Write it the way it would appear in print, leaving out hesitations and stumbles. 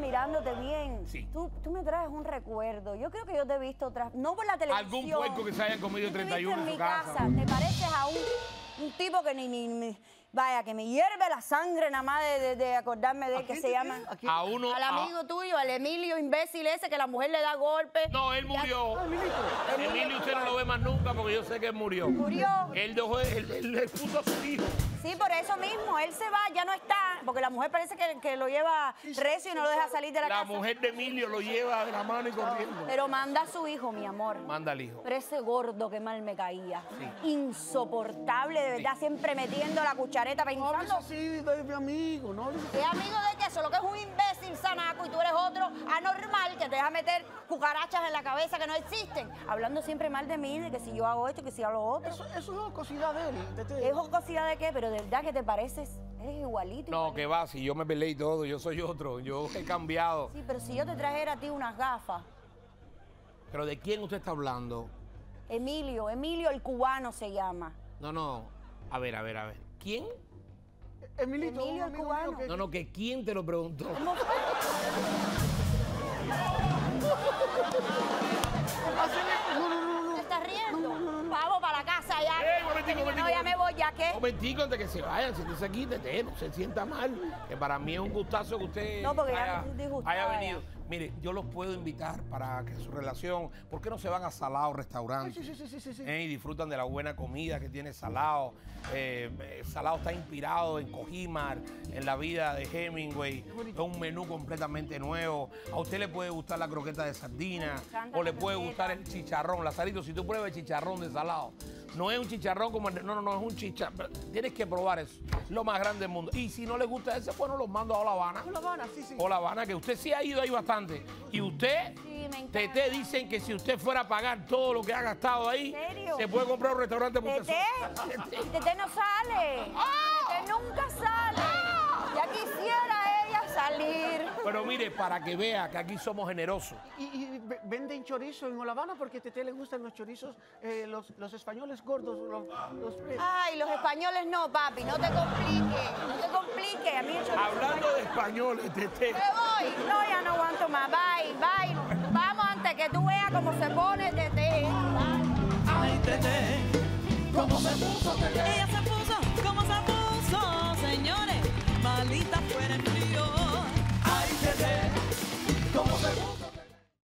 mirándote bien. Sí. Tú me traes un recuerdo. Yo creo que yo te he visto otras... No por la televisión. Algún puerco que se hayan comido 31 en mi casa. Te pareces a un tipo que ni... Vaya, que me hierve la sangre nada más de acordarme de él, que se llama... A uno... Al amigo tuyo, al Emilio, imbécil ese, que la mujer le da golpe. No, él murió. Emilio usted no lo ve más nunca porque yo sé que él murió. Murió. Él dejó... Él puso a su hijo. Sí, por eso mismo. Él se va, ya no está, porque la mujer parece que lo lleva recio y no lo deja salir de la casa. La mujer de Emilio lo lleva de la mano y corriendo. Pero manda a su hijo, mi amor. Manda al hijo. Pero ese gordo que mal me caía. Sí. Insoportable, de verdad, siempre metiendo la cuchara. No, eso sí, es mi amigo, ¿no? Es amigo de que eso, lo que es un imbécil sanaco y tú eres otro anormal que te deja meter cucarachas en la cabeza que no existen. Hablando siempre mal de mí, de que si yo hago esto, que si hago otro. Eso es jocosidad de él. ¿Es jocosidad de qué? Pero de verdad que te pareces... Eres igualito. No, que va, si yo me peleé y todo, yo soy otro, yo he cambiado. Sí, pero si yo te trajera a ti unas gafas. ¿Pero de quién usted está hablando? Emilio, Emilio el cubano se llama. No, no, a ver, a ver, a ver. ¿Quién? Emilio el cubano. No, no, que quién te lo preguntó. ¿Cómo fue? No. ¿Te estás riendo? Vamos para la casa ya. Momentico. No, ya me voy, ¿ya qué? Un momentico antes que se vayan, siéntese aquí, Teté, no se sienta mal. Que para mí es un gustazo que usted haya venido. Mire, yo los puedo invitar para que su relación... ¿Por qué no se van a Salado Restaurantes? Sí. Y disfrutan de la buena comida que tiene Salado. Salado está inspirado en Cojimar, en la vida de Hemingway. Es un menú completamente nuevo. A usted le puede gustar la croqueta de sardina o le puede gustar el chicharrón. Lazarito, si tú pruebas el chicharrón de Salado, no es un chicharrón como... No, es un chicharrón. Tienes que probar eso. Es lo más grande del mundo. Y si no les gusta ese, bueno, los mando a La Habana. La Habana, sí. O La Habana, que usted sí ha ido ahí bastante. Y usted, sí, Teté, dicen que si usted fuera a pagar todo lo que ha gastado ahí, se puede comprar un restaurante por Teté. Teté no sale. ¡Oh! Teté nunca sale. ¡Oh! Ya quisiera ella salir. Pero mire, para que vea que aquí somos generosos. Y venden chorizo en La Habana porque a Teté le gustan los chorizos, los españoles gordos. Ay, los españoles no, papi, no te compliques. No te compliques. A mí el chorizo. Hablando de españoles, Teté. Me voy, no, ya no aguanto más. Bye, bye. Vamos antes que tú veas cómo se pone Teté.